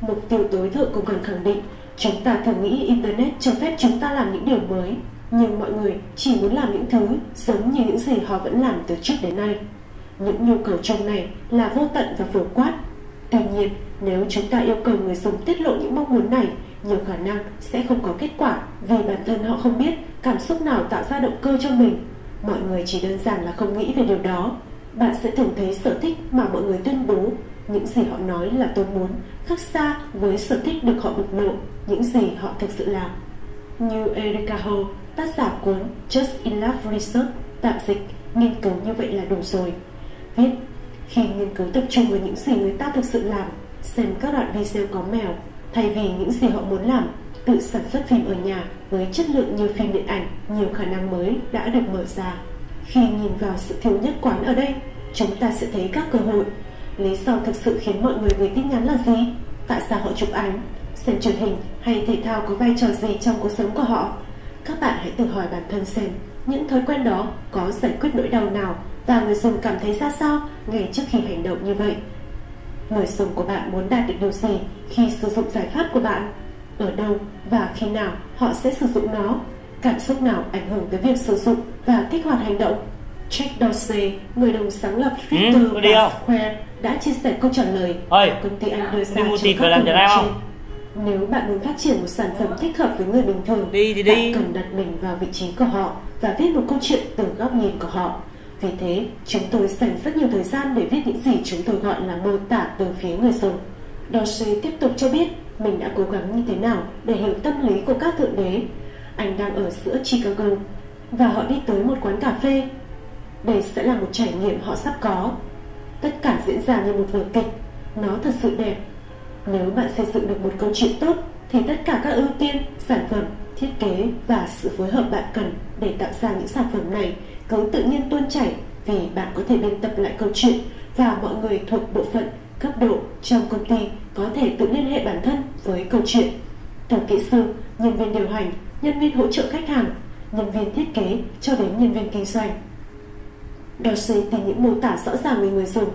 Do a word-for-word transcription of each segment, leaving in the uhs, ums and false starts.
Mục tiêu tối thượng cũng cần khẳng định, chúng ta thường nghĩ Internet cho phép chúng ta làm những điều mới, nhưng mọi người chỉ muốn làm những thứ giống như những gì họ vẫn làm từ trước đến nay. Những nhu cầu trong này là vô tận và phổ quát. Tuy nhiên, nếu chúng ta yêu cầu người dùng tiết lộ những mong muốn này, nhiều khả năng sẽ không có kết quả vì bản thân họ không biết cảm xúc nào tạo ra động cơ cho mình. Mọi người chỉ đơn giản là không nghĩ về điều đó. Bạn sẽ thường thấy sở thích mà mọi người tuyên bố, những gì họ nói là tôi muốn, khác xa với sở thích được họ bộc lộ, những gì họ thực sự làm. Như Erika Ho, tác giả cuốn Just in Love Research, tạm dịch, nghiên cứu như vậy là đủ rồi, viết: khi nghiên cứu tập trung vào những gì người ta thực sự làm, xem các đoạn video có mèo, thay vì những gì họ muốn làm, tự sản xuất phim ở nhà với chất lượng như phim điện ảnh, nhiều khả năng mới đã được mở ra. Khi nhìn vào sự thiếu nhất quán ở đây, chúng ta sẽ thấy các cơ hội. Lý do thực sự khiến mọi người gửi tin nhắn là gì? Tại sao họ chụp ảnh? Xem truyền hình hay thể thao có vai trò gì trong cuộc sống của họ? Các bạn hãy tự hỏi bản thân xem những thói quen đó có giải quyết nỗi đau nào và người dùng cảm thấy ra sao ngay trước khi hành động như vậy. Người dùng của bạn muốn đạt được điều gì khi sử dụng giải pháp của bạn? Ở đâu và khi nào họ sẽ sử dụng nó? Cảm xúc nào ảnh hưởng tới việc sử dụng và kích hoạt hành động? Jack Dorsey, người đồng sáng lập Twitter ừ, và Square, đã chia sẻ câu trả lời Ôi, công ty anh đưa ra cho các làm không? Nếu bạn muốn phát triển một sản phẩm thích hợp với người bình thường, đi, đi, đi. bạn cần đặt mình vào vị trí của họ và viết một câu chuyện từ góc nhìn của họ. Vì thế, chúng tôi dành rất nhiều thời gian để viết những gì chúng tôi gọi là mô tả từ phía người dùng. Dorsey tiếp tục cho biết mình đã cố gắng như thế nào để hiểu tâm lý của các thượng đế. Anh đang ở giữa Chicago và họ đi tới một quán cà phê. Đây sẽ là một trải nghiệm họ sắp có. Tất cả diễn ra như một vở kịch. Nó thật sự đẹp. Nếu bạn xây dựng được một câu chuyện tốt, thì tất cả các ưu tiên, sản phẩm, thiết kế và sự phối hợp bạn cần để tạo ra những sản phẩm này cứ tự nhiên tuôn chảy, vì bạn có thể biên tập lại câu chuyện và mọi người thuộc bộ phận, cấp độ trong công ty có thể tự liên hệ bản thân với câu chuyện. Từ kỹ sư, nhân viên điều hành, nhân viên hỗ trợ khách hàng, nhân viên thiết kế cho đến nhân viên kinh doanh. Dorsey tìm những mô tả rõ ràng về người dùng,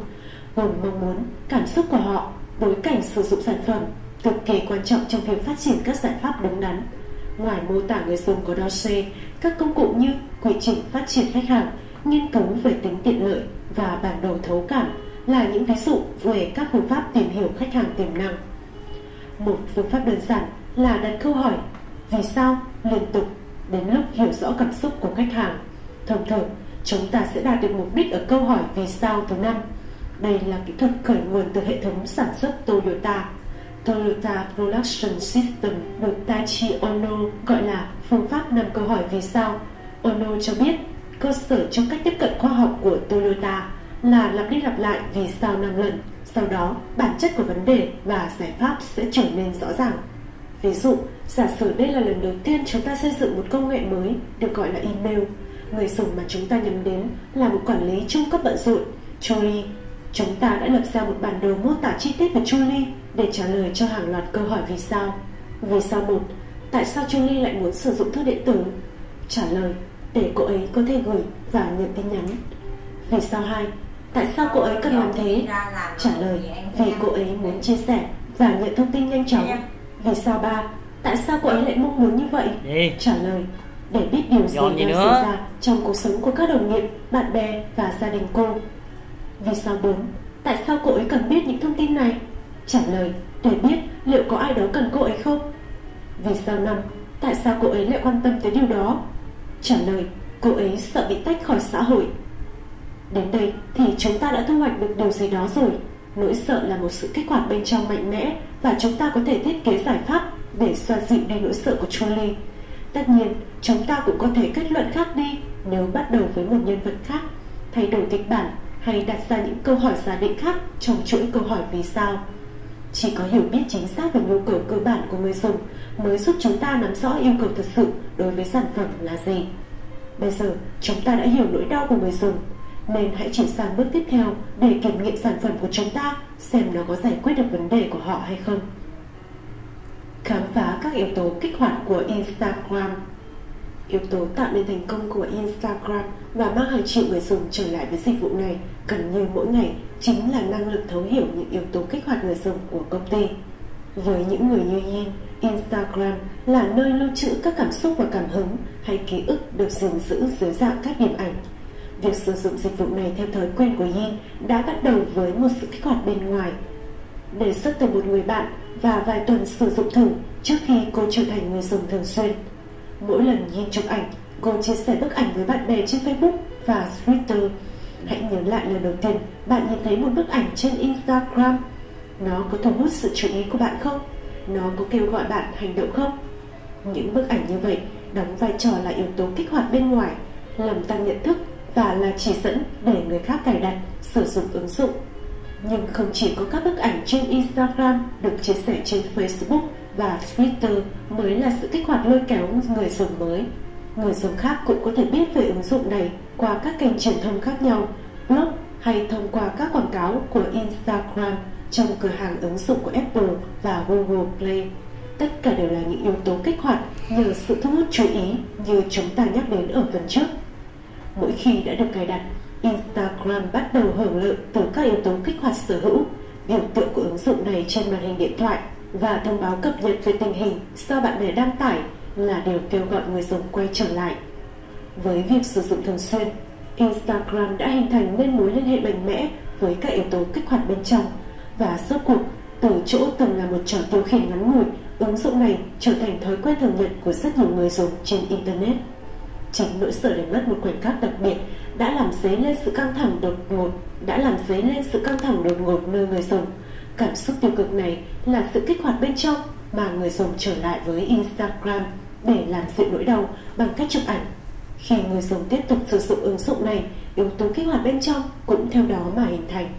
gồm mong muốn, cảm xúc của họ, bối cảnh sử dụng sản phẩm, cực kỳ quan trọng trong việc phát triển các giải pháp đúng đắn. Ngoài mô tả người dùng của Dorsey, các công cụ như quy trình phát triển khách hàng, nghiên cứu về tính tiện lợi và bản đồ thấu cảm là những ví dụ về các phương pháp tìm hiểu khách hàng tiềm năng. Một phương pháp đơn giản là đặt câu hỏi vì sao liên tục đến lúc hiểu rõ cảm xúc của khách hàng. Thông thường, chúng ta sẽ đạt được mục đích ở câu hỏi vì sao thứ năm. Đây là kỹ thuật khởi nguồn từ hệ thống sản xuất Toyota. Toyota Production System được Taiichi Ohno gọi là phương pháp năm câu hỏi vì sao. Ohno cho biết cơ sở cho cách tiếp cận khoa học của Toyota là lặp đi lặp lại vì sao năm lần. Sau đó, bản chất của vấn đề và giải pháp sẽ trở nên rõ ràng. Ví dụ, giả sử đây là lần đầu tiên chúng ta xây dựng một công nghệ mới được gọi là email. Người dùng mà chúng ta nhắm đến là một quản lý trung cấp bận rộn, Julie. Chúng ta đã lập ra một bản đồ mô tả chi tiết về Julie để trả lời cho hàng loạt câu hỏi vì sao. Vì sao một, tại sao Julie lại muốn sử dụng thư điện tử? Trả lời để cô ấy có thể gửi và nhận tin nhắn. Vì sao hai, tại sao cô ấy cần làm thế? Trả lời vì cô ấy muốn chia sẻ và nhận thông tin nhanh chóng. Vì sao ba, tại sao cô ấy lại mong muốn như vậy? Trả lời để biết điều gì đang xảy ra trong cuộc sống của các đồng nghiệp, bạn bè và gia đình cô. Vì sao bốn, tại sao cô ấy cần biết những thông tin này? Trả lời để biết liệu có ai đó cần cô ấy không. Vì sao năm, tại sao cô ấy lại quan tâm tới điều đó? Trả lời cô ấy sợ bị tách khỏi xã hội. Đến đây thì chúng ta đã thu hoạch được điều gì đó rồi. Nỗi sợ là một sự kích hoạt bên trong mạnh mẽ và chúng ta có thể thiết kế giải pháp để xoa dịu đi nỗi sợ của Julie. Tất nhiên, chúng ta cũng có thể kết luận khác đi nếu bắt đầu với một nhân vật khác, thay đổi kịch bản hay đặt ra những câu hỏi giả định khác trong chuỗi câu hỏi vì sao. Chỉ có hiểu biết chính xác về nhu cầu cơ bản của người dùng mới giúp chúng ta nắm rõ yêu cầu thật sự đối với sản phẩm là gì. Bây giờ, chúng ta đã hiểu nỗi đau của người dùng, nên hãy chuyển sang bước tiếp theo để kiểm nghiệm sản phẩm của chúng ta xem nó có giải quyết được vấn đề của họ hay không. Khám phá các yếu tố kích hoạt của Instagram. Yếu tố tạo nên thành công của Instagram và mang hàng triệu người dùng trở lại với dịch vụ này gần như mỗi ngày chính là năng lực thấu hiểu những yếu tố kích hoạt người dùng của công ty. Với những người như em, Instagram là nơi lưu trữ các cảm xúc và cảm hứng hay ký ức được gìn giữ dưới dạng các điểm ảnh. Việc sử dụng dịch vụ này theo thói quen của Yen đã bắt đầu với một sự kích hoạt bên ngoài. Đề xuất từ một người bạn và vài tuần sử dụng thử trước khi cô trở thành người dùng thường xuyên. Mỗi lần Yen chụp ảnh, cô chia sẻ bức ảnh với bạn bè trên Facebook và Twitter. Hãy nhớ lại lần đầu tiên bạn nhìn thấy một bức ảnh trên Instagram. Nó có thu hút sự chú ý của bạn không? Nó có kêu gọi bạn hành động không? Những bức ảnh như vậy đóng vai trò là yếu tố kích hoạt bên ngoài, làm tăng nhận thức và là chỉ dẫn để người khác cài đặt, sử dụng ứng dụng. Nhưng không chỉ có các bức ảnh trên Instagram được chia sẻ trên Facebook và Twitter mới là sự kích hoạt lôi kéo người dùng mới. Người dùng khác cũng có thể biết về ứng dụng này qua các kênh truyền thông khác nhau, blog hay thông qua các quảng cáo của Instagram trong cửa hàng ứng dụng của Apple và Google Play. Tất cả đều là những yếu tố kích hoạt nhờ sự thu hút chú ý như chúng ta nhắc đến ở phần trước. Mỗi khi đã được cài đặt, Instagram bắt đầu hưởng lợi từ các yếu tố kích hoạt sở hữu, biểu tượng của ứng dụng này trên màn hình điện thoại và thông báo cập nhật về tình hình do bạn bè đăng tải là điều kêu gọi người dùng quay trở lại. Với việc sử dụng thường xuyên, Instagram đã hình thành nên mối liên hệ mạnh mẽ với các yếu tố kích hoạt bên trong, và rốt cuộc, từ chỗ từng là một trò tiêu khiển ngắn ngủi, ứng dụng này trở thành thói quen thường nhật của rất nhiều người dùng trên Internet. Tránh nỗi sợ để mất một khoảnh khắc đặc biệt đã làm dấy lên sự căng thẳng đột ngột, đã làm dấy lên sự căng thẳng đột ngột nơi người dùng. Cảm xúc tiêu cực này là sự kích hoạt bên trong mà người dùng trở lại với Instagram để làm dịu nỗi đau bằng cách chụp ảnh. Khi người dùng tiếp tục sử dụng ứng dụng này, yếu tố kích hoạt bên trong cũng theo đó mà hình thành.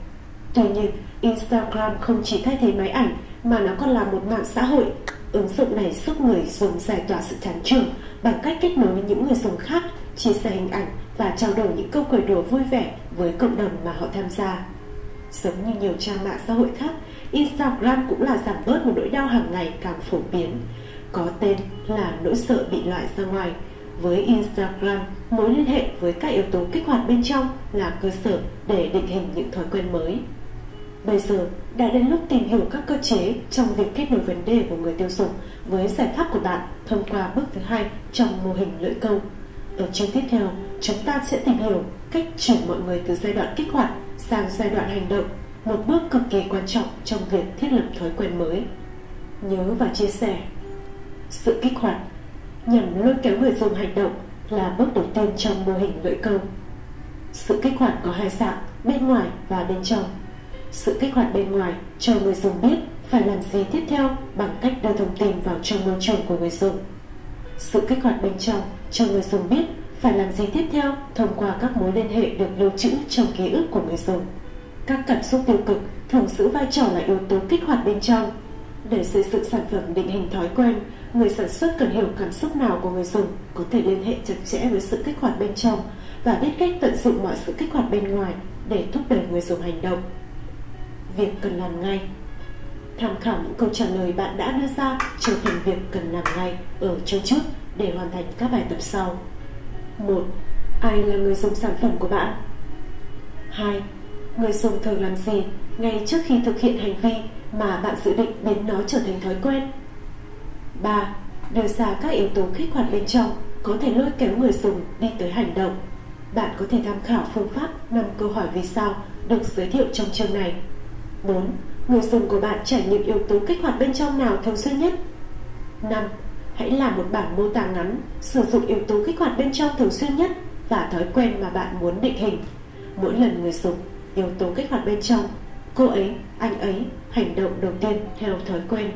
Tuy nhiên, Instagram không chỉ thay thế máy ảnh mà nó còn là một mạng xã hội. Ứng dụng này giúp người dùng giải tỏa sự chán chường bằng cách kết nối với những người dùng khác, chia sẻ hình ảnh và trao đổi những câu cười đùa vui vẻ với cộng đồng mà họ tham gia. Giống như nhiều trang mạng xã hội khác, Instagram cũng là giảm bớt một nỗi đau hàng ngày càng phổ biến, có tên là nỗi sợ bị loại ra ngoài. Với Instagram, mối liên hệ với các yếu tố kích hoạt bên trong là cơ sở để định hình những thói quen mới. Bây giờ đã đến lúc tìm hiểu các cơ chế trong việc kết nối vấn đề của người tiêu dùng với giải pháp của bạn thông qua bước thứ hai trong mô hình lưỡi câu. Ở chương tiếp theo, chúng ta sẽ tìm hiểu cách chuyển mọi người từ giai đoạn kích hoạt sang giai đoạn hành động, một bước cực kỳ quan trọng trong việc thiết lập thói quen mới. Nhớ và chia sẻ. Sự kích hoạt nhằm lôi kéo người dùng hành động là bước đầu tiên trong mô hình lưỡi câu. Sự kích hoạt có hai dạng, bên ngoài và bên trong. Sự kích hoạt bên ngoài cho người dùng biết phải làm gì tiếp theo bằng cách đưa thông tin vào trong môi trường của người dùng. Sự kích hoạt bên trong cho người dùng biết phải làm gì tiếp theo thông qua các mối liên hệ được lưu trữ trong ký ức của người dùng. Các cảm xúc tiêu cực thường giữ vai trò là yếu tố kích hoạt bên trong. Để xây dựng sản phẩm định hình thói quen, người sản xuất cần hiểu cảm xúc nào của người dùng có thể liên hệ chặt chẽ với sự kích hoạt bên trong và biết cách tận dụng mọi sự kích hoạt bên ngoài để thúc đẩy người dùng hành động. Việc cần làm ngay. Tham khảo những câu trả lời bạn đã đưa ra trở thành việc cần làm ngay ở chỗ trước để hoàn thành các bài tập sau. một. Ai là người dùng sản phẩm của bạn? hai. Người dùng thường làm gì ngay trước khi thực hiện hành vi mà bạn dự định biến nó trở thành thói quen? ba. Đưa ra các yếu tố kích hoạt bên trong có thể lôi kéo người dùng đi tới hành động. Bạn có thể tham khảo phương pháp năm câu hỏi vì sao được giới thiệu trong chương này. bốn. Người dùng của bạn trải nghiệm yếu tố kích hoạt bên trong nào thường xuyên nhất? năm. Hãy làm một bảng mô tả ngắn sử dụng yếu tố kích hoạt bên trong thường xuyên nhất và thói quen mà bạn muốn định hình. Mỗi lần người dùng yếu tố kích hoạt bên trong, cô ấy, anh ấy hành động đầu tiên theo thói quen.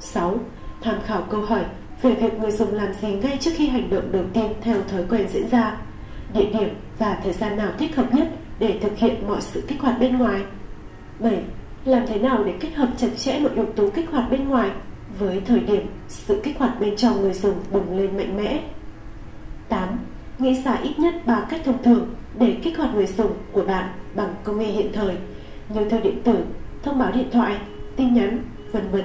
sáu. Tham khảo câu hỏi về việc người dùng làm gì ngay trước khi hành động đầu tiên theo thói quen diễn ra, địa điểm và thời gian nào thích hợp nhất để thực hiện mọi sự kích hoạt bên ngoài. bảy. Làm thế nào để kết hợp chặt chẽ một yếu tố kích hoạt bên ngoài với thời điểm sự kích hoạt bên trong người dùng bùng lên mạnh mẽ. tám. Nghĩ ra ít nhất ba cách thông thường để kích hoạt người dùng của bạn bằng công nghệ hiện thời như thư điện tử, thông báo điện thoại, tin nhắn, vân vân,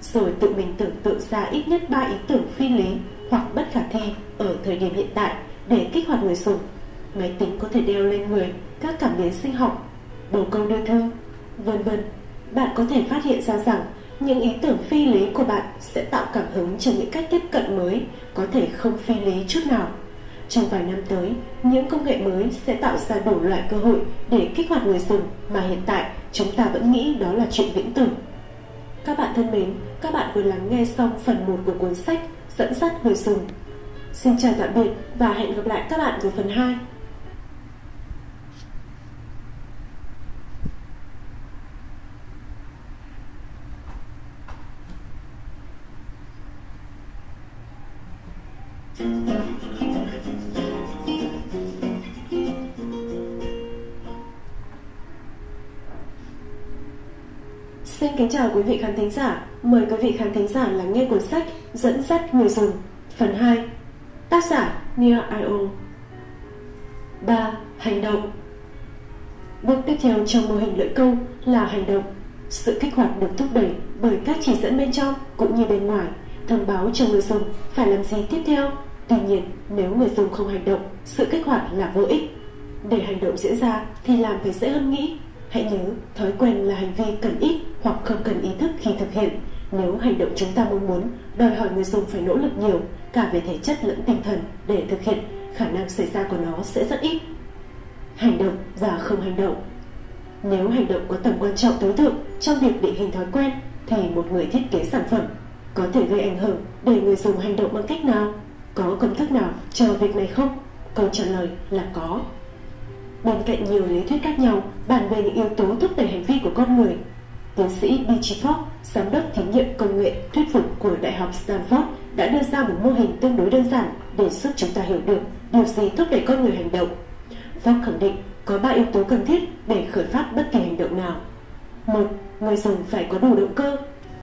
rồi tự mình tưởng tượng ra ít nhất ba ý tưởng phi lý hoặc bất khả thi ở thời điểm hiện tại để kích hoạt người dùng. Máy tính có thể đeo lên người các cảm biến sinh học, bồ câu đưa thư, vân vân. Bạn có thể phát hiện ra rằng Những ý tưởng phi lý của bạn sẽ tạo cảm hứng cho những cách tiếp cận mới có thể không phi lý chút nào. Trong vài năm tới, những công nghệ mới sẽ tạo ra đủ loại cơ hội để kích hoạt người dùng mà hiện tại chúng ta vẫn nghĩ đó là chuyện viễn tưởng. Các bạn thân mến, các bạn vừa lắng nghe xong phần một của cuốn sách Dẫn dắt người dùng. Xin chào tạm biệt và hẹn gặp lại các bạn vào phần hai. Xin kính chào quý vị khán thính giả, mời quý vị khán thính giả lắng nghe cuốn sách Dẫn dắt người dùng phần hai. Tác giả Nir Eyal. ba. Hành động. Bước tiếp theo trong mô hình lưỡi câu là hành động. Sự kích hoạt được thúc đẩy bởi các chỉ dẫn bên trong cũng như bên ngoài thông báo cho người dùng phải làm gì tiếp theo. Tuy nhiên, nếu người dùng không hành động, sự kích hoạt là vô ích. Để hành động diễn ra thì làm phải dễ hơn nghĩ. Hãy nhớ, thói quen là hành vi cần ít hoặc không cần ý thức khi thực hiện. Nếu hành động chúng ta mong muốn, đòi hỏi người dùng phải nỗ lực nhiều, cả về thể chất lẫn tinh thần để thực hiện, khả năng xảy ra của nó sẽ rất ít. Hành động và không hành động. Nếu hành động có tầm quan trọng tối thượng trong việc định hình thói quen, thì một người thiết kế sản phẩm có thể gây ảnh hưởng để người dùng hành động bằng cách nào? Có công thức nào cho việc này không? Câu trả lời là có. Bên cạnh nhiều lý thuyết khác nhau bàn về những yếu tố thúc đẩy hành vi của con người, tiến sĩ B J Fogg, giám đốc thí nghiệm công nghệ thuyết phục của Đại học Stanford, đã đưa ra một mô hình tương đối đơn giản để giúp chúng ta hiểu được điều gì thúc đẩy con người hành động. Fogg khẳng định có ba yếu tố cần thiết để khởi phát bất kỳ hành động nào. Một, người dùng phải có đủ động cơ